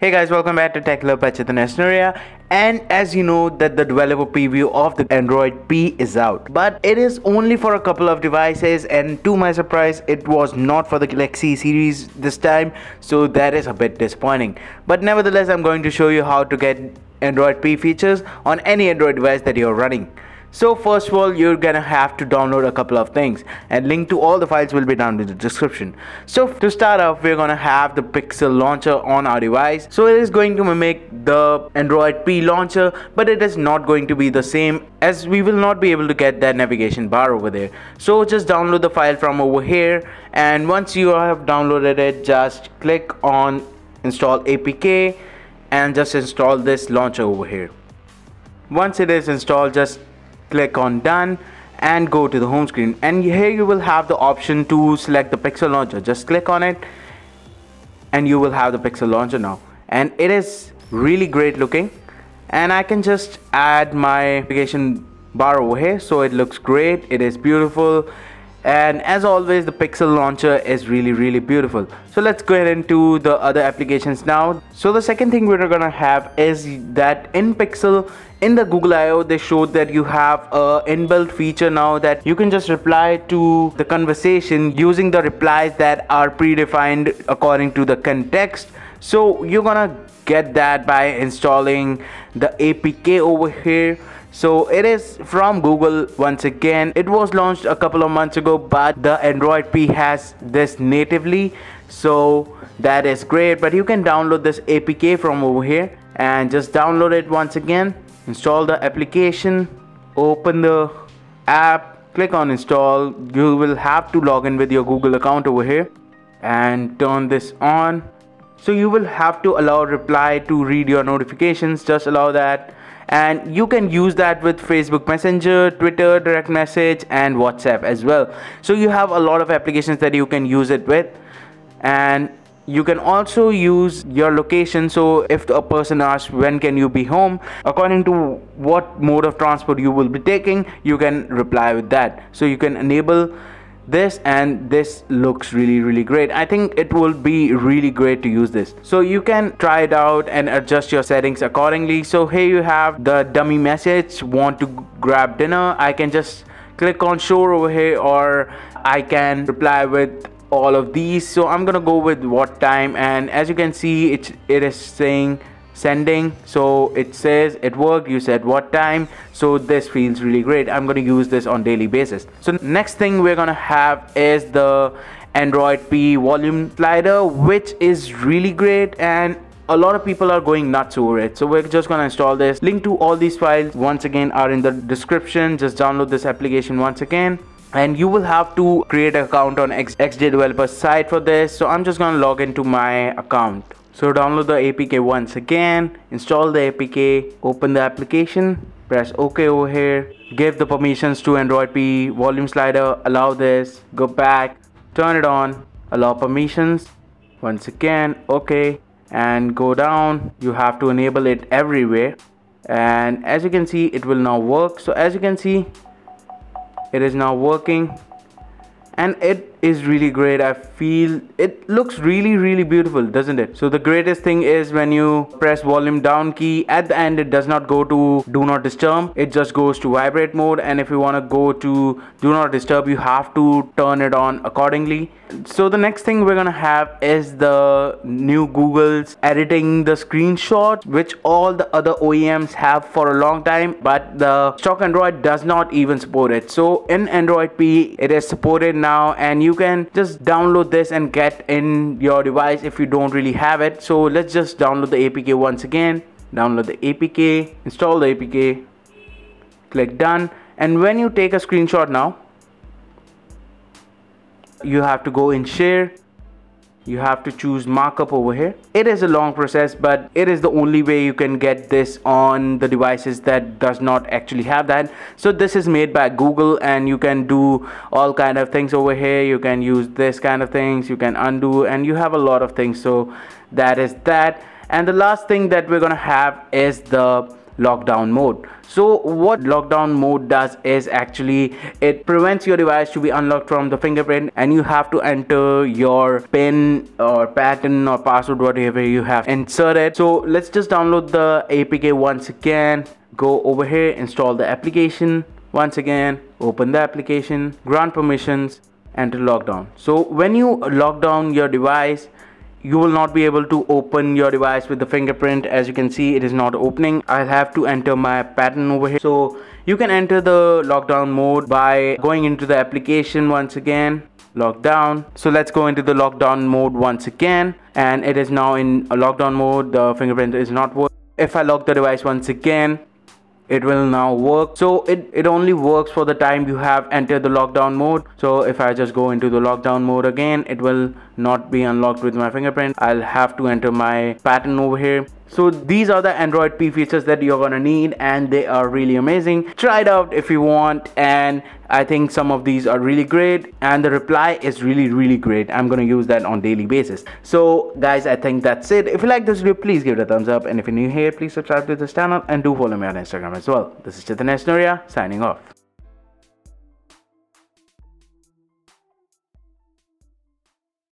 Hey guys, welcome back to Tech Lab by Chaitanya Sanoriya. And as you know that the developer preview of the Android P is out, but it is only for a couple of devices, and to my surprise it was not for the Galaxy series this time, so that is a bit disappointing. But nevertheless, I'm going to show you how to get Android P features on any Android device that you're running. So first of all, you're gonna have to download a couple of things, and link to all the files will be down in the description. So to start off, we're gonna have the Pixel Launcher on our device. So it is going to mimic the Android P launcher, but it is not going to be the same as we will not be able to get that navigation bar over there. So just download the file from over here, and once you have downloaded it, just click on install APK and just install this launcher over here. Once it is installed, just click on done and go to the home screen, and here you will have the option to select the Pixel Launcher. Just click on it and you will have the Pixel Launcher now, and it is really great looking, and I can just add my navigation bar over here. So it looks great, it is beautiful, and as always the Pixel Launcher is really beautiful. So let's go ahead into the other applications now. So the second thing we're gonna have is that in Pixel, in the Google I/O, they showed that you have a inbuilt feature now that you can just reply to the conversation using the replies that are predefined according to the context. So you're gonna get that by installing the APK over here. So it is from Google once again. It was launched a couple of months ago, but the Android P has this natively, so that is great. But you can download this APK from over here and just download it once again. Install the application, open the app, click on install. You will have to log in with your Google account over here and turn this on. So you will have to allow reply to read your notifications, just allow that. And you can use that with Facebook Messenger, Twitter, direct message, and WhatsApp as well. So you have a lot of applications that you can use it with, and you can also use your location. So if a person asks when can you be home, according to what mode of transport you will be taking, you can reply with that. So you can enable this, and this looks really great. I think it will be really great to use this, so you can try it out and adjust your settings accordingly. So here you have the dummy message, want to grab dinner. I can just click on shore over here, or I can reply with all of these. So I'm gonna go with what time, and as you can see it is saying sending. So it says it worked, you said what time. So this feels really great. I'm going to use this on daily basis. So next thing we're going to have is the Android P volume slider, which is really great, and a lot of people are going nuts over it. So we're just going to install this. Link to all these files once again are in the description. Just download this application once again, and you will have to create an account on XDA Developers site for this. So I'm just going to log into my account. So download the APK once again, install the APK, open the application, press OK over here, give the permissions to Android P volume slider, allow this, go back, turn it on, allow permissions, once again, OK, and go down. You have to enable it everywhere, and as you can see, it will now work. So as you can see, it is now working, and it is really great. I feel it looks really beautiful, doesn't it? So the greatest thing is when you press volume down key at the end, it does not go to do not disturb, it just goes to vibrate mode. And if you want to go to do not disturb, you have to turn it on accordingly. So the next thing we're gonna have is the new Google's editing the screenshot, which all the other OEMs have for a long time, but the stock Android does not even support it. So in Android P it is supported now, and you can just download this and get in your device if you don't really have it. So let's just download the APK once again, download the APK, install the APK, click done. And when you take a screenshot now, you have to go in share, you have to choose markup over here. It is a long process, but it is the only way you can get this on the devices that does not actually have that. So this is made by Google, and you can do all kind of things over here. You can use this kind of things, you can undo, and you have a lot of things. So that is that. And the last thing that we're gonna have is the lockdown mode. So what lockdown mode does is actually it prevents your device to be unlocked from the fingerprint, and you have to enter your PIN or pattern or password, whatever you have inserted. So let's just download the APK once again, go over here, install the application once again, open the application, grant permissions, enter lockdown. So when you lock down your device, you will not be able to open your device with the fingerprint. As you can see, it is not opening. I'll have to enter my pattern over here. So you can enter the lockdown mode by going into the application once again, lockdown. So let's go into the lockdown mode once again, and it is now in a lockdown mode. The fingerprint is not working. If I lock the device once again, it will now work. So it only works for the time you have entered the lockdown mode. So if I just go into the lockdown mode again, it will not be unlocked with my fingerprint. I'll have to enter my pattern over here. So these are the Android P features that you're gonna need, and they are really amazing. Try it out if you want, and I think some of these are really great, and the reply is really great. I'm gonna use that on daily basis. So guys, I think that's it. If you like this video, please give it a thumbs up, and if you're new here, please subscribe to this channel and do follow me on Instagram as well. This is Chaitanya Sanoriya signing off.